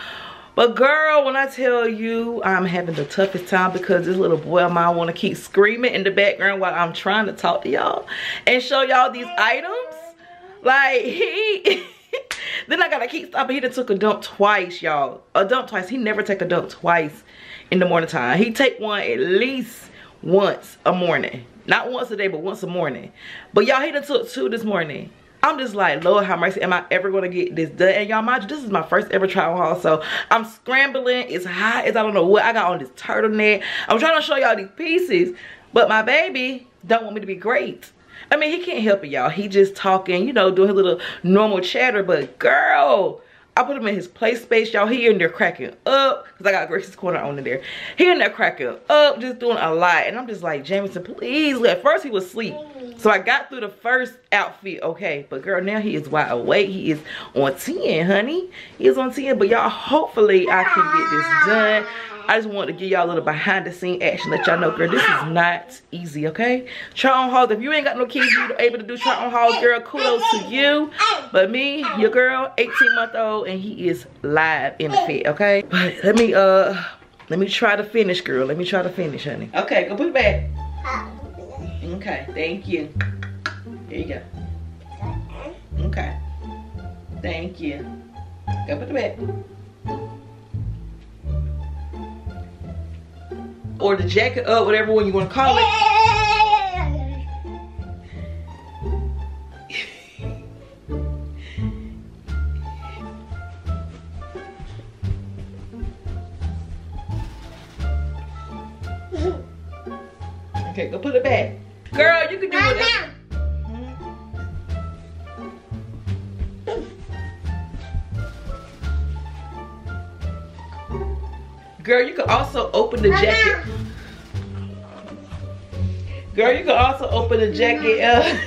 But girl, when I tell you, I'm having the toughest time, because this little boy of mine wanna keep screaming in the background while I'm trying to talk to y'all and show y'all these items. Like he, then I gotta keep stopping. He done took a dump twice, y'all. A dump twice. He never take a dump twice in the morning time. He take one at least once a morning. Not once a day, but once a morning. But y'all, he done took two this morning. I'm just like, Lord have mercy, am I ever gonna get this done? And y'all, mind you, this is my first ever trial haul, so I'm scrambling. It's hot, as I don't know what I got on this turtleneck. I'm trying to show y'all these pieces, but my baby don't want me to be great. I mean, he can't help it, y'all. He just talking, you know, doing his little normal chatter. But girl, I put him in his play space, y'all. He in there cracking up, because I got Gracie's Corner on in there. He in there cracking up, just doing a lot. And I'm just like, Jameson, please. At first, he was asleep. So I got through the first outfit, okay. But girl, now he is wide awake. He is on 10, honey. He is on 10. But y'all, hopefully I can get this done. I just want to give y'all a little behind the scene action, let y'all know, girl, this is not easy, okay? Try on hauls. If you ain't got no kids, you able to do try on hauls, girl, kudos to you. But me, your girl, 18-month-old, and he is live in the fit, okay? But let me try to finish, girl. Let me try to finish, honey. Okay, go put it back. Okay, thank you. There you go. Okay. Thank you. Go put it back. Or the jacket up, whatever one you want to call it. Okay, go put it back. Girl, you can do whatever. Girl, you can also open the jacket. Girl, you can also open the jacket up.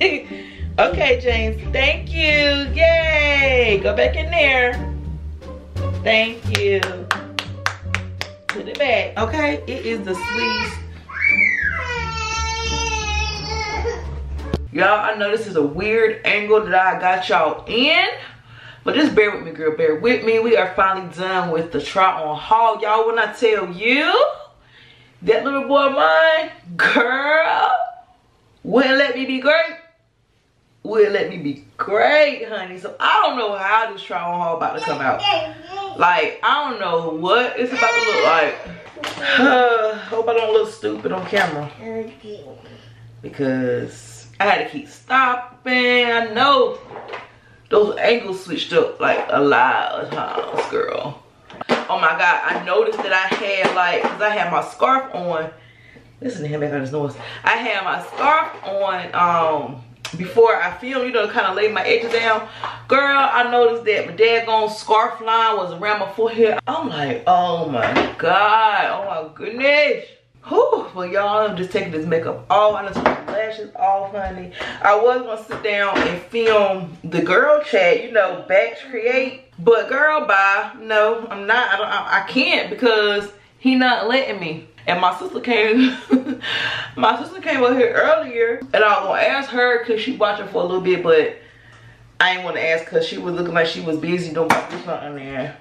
Okay, James. Thank you. Yay. Go back in there. Thank you. Put it back. Okay. It is the sleeves. Y'all, I know this is a weird angle that I got y'all in. But just bear with me, girl, bear with me. We are finally done with the try on haul. Y'all, when I tell you, that little boy of mine, girl, wouldn't let me be great. Wouldn't let me be great, honey. So I don't know how this try on haul about to come out. Like, I don't know what it's about to look like. Hope I don't look stupid on camera. Because I had to keep stopping. I know. Those angles switched up like a lot of times, girl. Oh my God, I noticed that I had like, cause I had my scarf on. Listen to him make all this noise. I had my scarf on before I filmed, you know, to kind of lay my edges down. Girl, I noticed that my daggone scarf line was around my forehead. I'm like, oh my God, oh my goodness. Whew, well y'all, I'm just taking this makeup off. I done took my lashes off, honey. I was gonna sit down and film the girl chat, you know, batch create. But girl, bye. No, I'm not. I can't because he not letting me. And my sister came, up here earlier, and I was gonna ask her cause she watching for a little bit, but I ain't wanna ask cause she was looking like she was busy doing something there.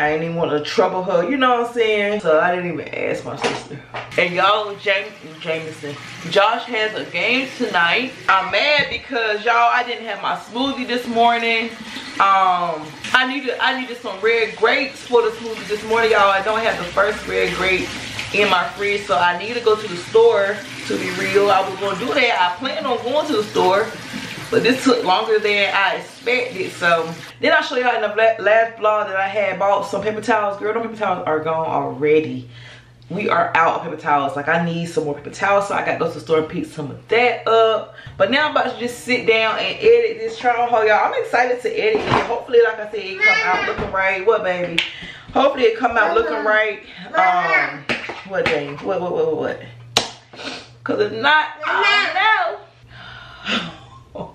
I ain't even want to trouble her, you know what I'm saying? So I didn't even ask my sister. And y'all, Jameson, Josh has a game tonight. I'm mad because y'all, I didn't have my smoothie this morning. I needed some red grapes for the smoothie this morning, y'all. I don't have the first red grape in my fridge, so I need to go to the store. To be real, I was gonna do that. I planned on going to the store, but this took longer than I expected. So then I'll show y'all in the last vlog that I had bought some paper towels. Girl, those paper towels are gone already. We are out of paper towels. Like, I need some more paper towels, so I gotta go to the store and pick some of that up. But now I'm about to just sit down and edit this trial haul, y'all. I'm excited to edit it. Hopefully, like I said, it come out looking right. What, baby? Hopefully it come out looking right. What, baby? What? Cause if not, I don't know.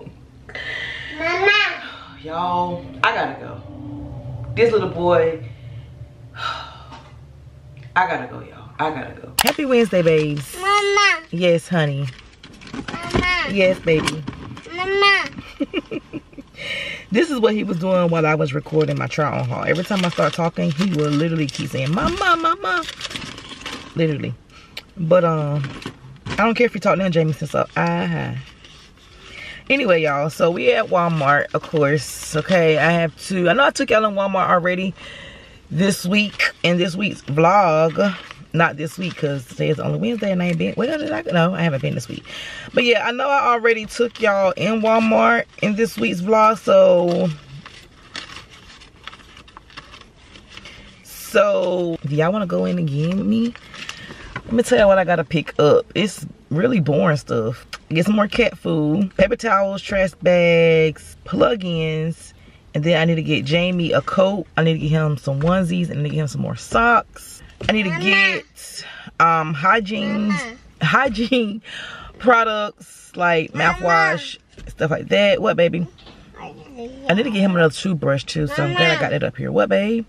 Y'all, I gotta go. This little boy, I gotta go, y'all. I gotta go. Happy Wednesday, babes. Mama. Yes, honey. Mama. Yes, baby. Mama. This is what he was doing while I was recording my try on haul. Every time I start talking, he will literally keep saying, mama, mama. Literally. But, I don't care if you talk now, Jameson, so Anyway, y'all, so we at Walmart, of course, okay? I know I took y'all in Walmart already this week, in this week's vlog. Not this week, because today is only Wednesday and I ain't been, no, I haven't been this week. But yeah, I know I already took y'all in Walmart in this week's vlog, so do y'all want to go in again with me? Let me tell y'all what I got to pick up. It's really boring stuff. Get some more cat food, paper towels, trash bags, plug-ins, and then I need to get Jamie a coat. I need to get him some onesies and I need to get him some more socks. I need to get hygiene products like mouthwash, stuff like that. What, baby? I need to get him another toothbrush too, so I'm glad I got that up here. What, babe?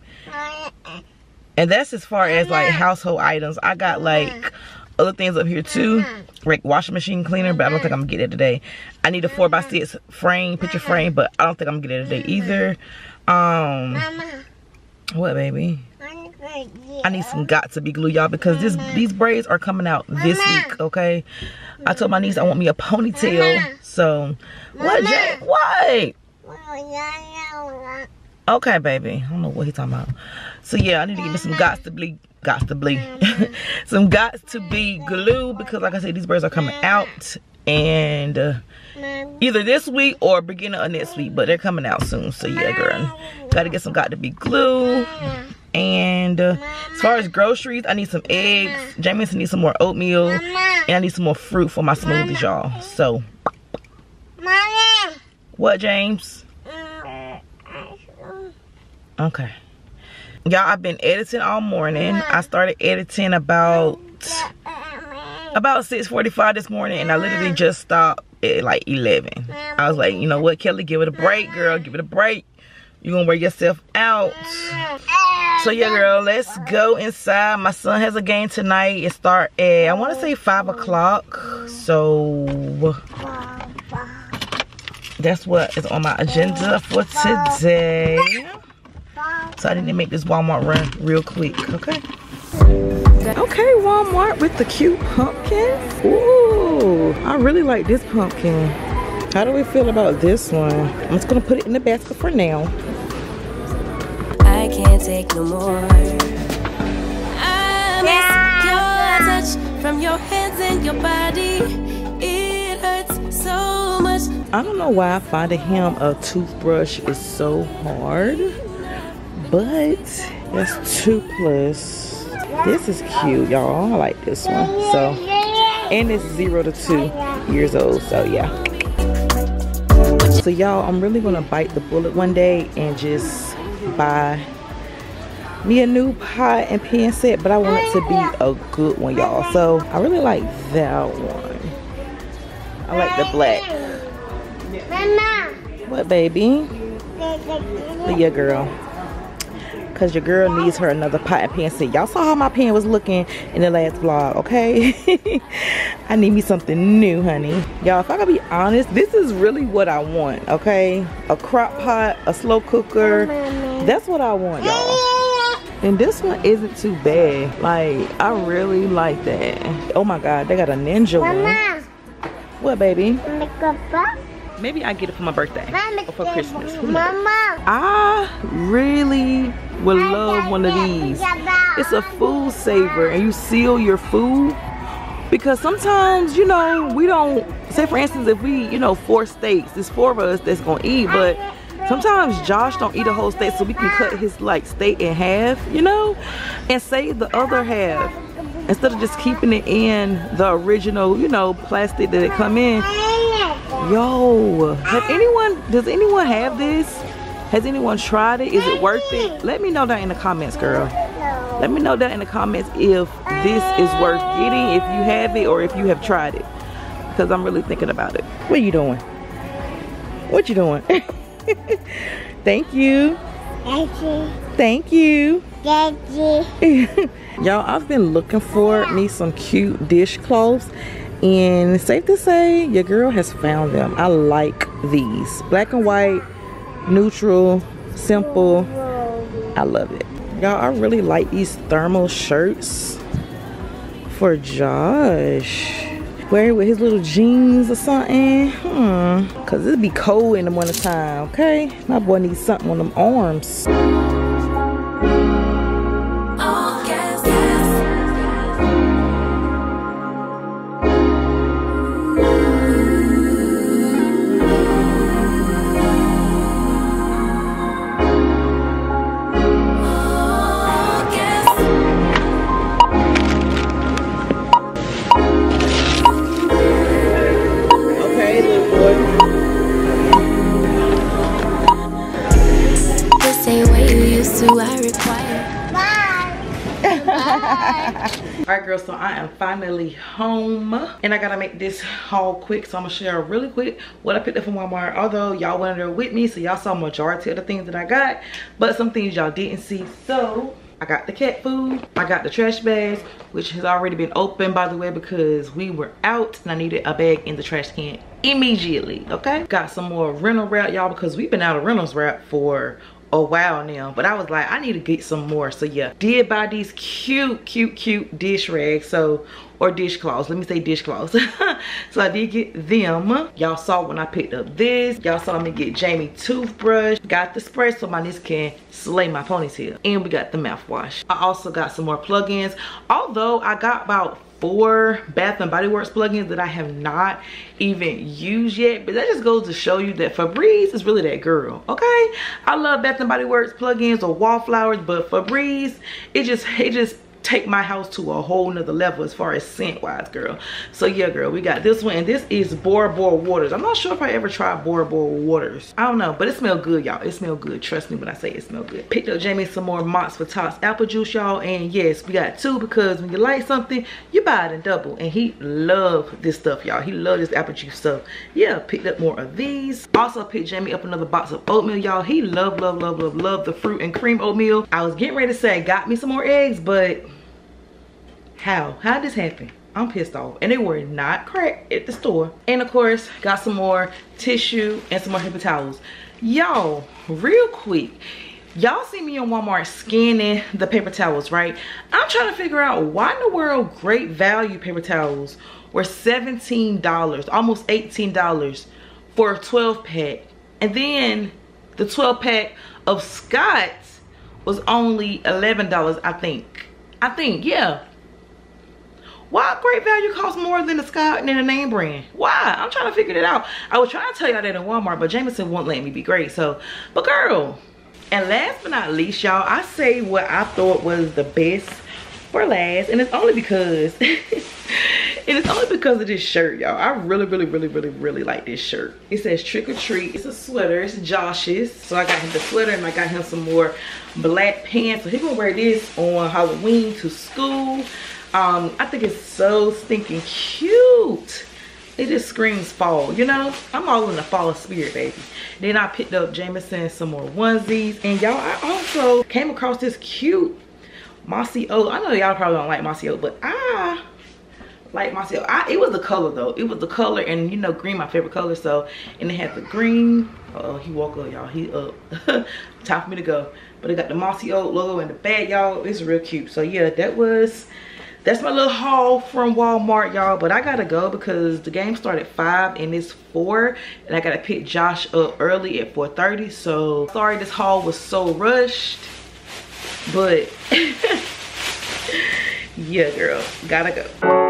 And that's as far as like household items. I got like other things up here too, like washing machine cleaner, but I don't think I'm gonna get it today. I need a 4x6 frame, picture frame, but I don't think I'm gonna get it today either. What, baby? I need some got to be glue, y'all, because these braids are coming out this week, okay? I told my niece I want me a ponytail, so what, Jay? What? Okay, baby. I don't know what he's talking about. So yeah, I need to give me some gots to be glue, because like I said, these braids are coming out, and either this week or beginning of next week, but they're coming out soon. So yeah, girl, gotta get some got to be glue. And as far as groceries, I need some eggs. Jameson needs some more oatmeal, and I need some more fruit for my smoothies, y'all. So what, James? Okay. Y'all, I've been editing all morning. I started editing about 6:45 this morning, and I literally just stopped at like 11. I was like, you know what, Kelly, give it a break, girl. Give it a break. You're gonna wear yourself out. So yeah, girl, let's go inside. My son has a game tonight. It starts at, I want to say 5 o'clock. So that's what is on my agenda for today. So I need to make this Walmart run real quick, okay? Okay, Walmart with the cute pumpkins. Ooh, I really like this pumpkin. How do we feel about this one? I'm just gonna put it in the basket for now. I can't take no more. I miss your touch from your hands and your body. It hurts so much. I don't know why finding him a toothbrush is so hard. But that's 2+. This is cute, y'all. I like this one. So, and it's 0 to 2 years old. So yeah. So y'all, I'm really gonna bite the bullet one day and just buy me a new pot and pan set, but I want it to be a good one, y'all. So I really like that one. I like the black. Mama. What, baby? Look, your girl. Because your girl needs her another pot and pan set. Y'all saw how my pan was looking in the last vlog, okay? I need me something new, honey. Y'all, if I gotta be honest, this is really what I want, okay? A crock pot, a slow cooker. That's what I want, y'all. And this one isn't too bad. Like, I really like that. Oh my God, they got a ninja one. What, baby? Maybe I get it for my birthday or for Christmas. I really would love one of these. It's a food saver, and you seal your food, because sometimes, you know, we don't, say for instance, if we, you know, 4 steaks, there's 4 of us that's gonna eat, but sometimes Josh don't eat a whole steak, so we can cut his like steak in half, you know, and save the other half. Instead of just keeping it in the original, you know, plastic that it come in. Yo, does anyone have this? Has anyone tried it? Is it worth it? Let me know that in the comments, girl. Let me know that in the comments if this is worth getting, if you have it or if you have tried it. Because I'm really thinking about it. What are you doing? What you doing? Thank you. Thank you. Thank you. Thank you. Y'all, I've been looking for me some cute dishcloths. And safe to say, your girl has found them. I like these. Black and white, neutral, simple. I love it. Y'all, I really like these thermal shirts for Josh. Wear it with his little jeans or something. Because it'd be cold in the winter time, okay? My boy needs something on them arms. So I am finally home, and I gotta make this haul quick, so I'm gonna share really quick what I picked up from Walmart. Although y'all went there with me, so y'all saw majority of the things that I got, but some things y'all didn't see. So I got the cat food, I got the trash bags, which has already been opened, by the way, because we were out and I needed a bag in the trash can immediately, okay? Got some more rental wrap, y'all, because we've been out of rentals wrap for a while now, but I was like, I need to get some more. So yeah, did buy these cute dish rags, so, or dishcloths, let me say dishcloths. So I did get them. Y'all saw when I picked up this, y'all saw me get Jamie toothbrush, got the spray so my niece can slay my ponytail, and we got the mouthwash. I also got some more plugins, although I got about 4 Bath and Body Works plugins that I have not even used yet, but that just goes to show you that Febreze is really that girl, okay? I love Bath and Body Works plugins or wallflowers, but Febreze, it just take my house to a whole nother level as far as scent wise, girl. So yeah, girl, we got this one, and this is Bora Bora Waters. I'm not sure if I ever tried Bora Bora Waters, I don't know, but it smelled good, y'all. It smelled good, trust me when I say it smelled good. Picked up Jamie some more Mott's for Tots apple juice, y'all, and yes, we got 2, because when you like something, you buy it in double, and he loved this stuff, y'all. He loved this apple juice stuff. Yeah, picked up more of these. Also picked Jamie up another box of oatmeal, y'all. He loved the fruit and cream oatmeal. I was getting ready to say got me some more eggs, but how this happened? I'm pissed off, and they were not cracked at the store. And of course, got some more tissue and some more paper towels, y'all. Real quick, y'all see me on Walmart scanning the paper towels, right? I'm trying to figure out why in the world Great Value paper towels were $17, almost $18 for a 12-pack, and then the 12-pack of Scott's was only $11, I think, yeah. Why Great Value costs more than the Scott and the name brand? Why? I'm trying to figure it out. I was trying to tell y'all that in Walmart, but Jameson won't let me be great. So, but girl. And last but not least, y'all, I say what I thought was the best for last. And it's only because And it's only because of this shirt, y'all. I really like this shirt. It says trick or treat. It's a sweater. It's Josh's. So I got him the sweater and I got him some more black pants. So he's gonna wear this on Halloween to school. I think it's so stinking cute. It just screams fall, you know? I'm all in the fall spirit, baby. Then I picked up Jameson some more onesies. And y'all, I also came across this cute Mossy Oak. I know y'all probably don't like Mossy Oak, but I like Mossy Oak. It was the color, though. It was the color, and you know, green, my favorite color. So, and it had the green. He woke up, y'all. He up. Time for me to go. But it got the Mossy Oak logo in the back, y'all. It's real cute. So, yeah, that's my little haul from Walmart, y'all. But I gotta go because the game started at 5 and it's 4. And I gotta pick Josh up early at 4:30. So sorry this haul was so rushed. But yeah, girl, gotta go.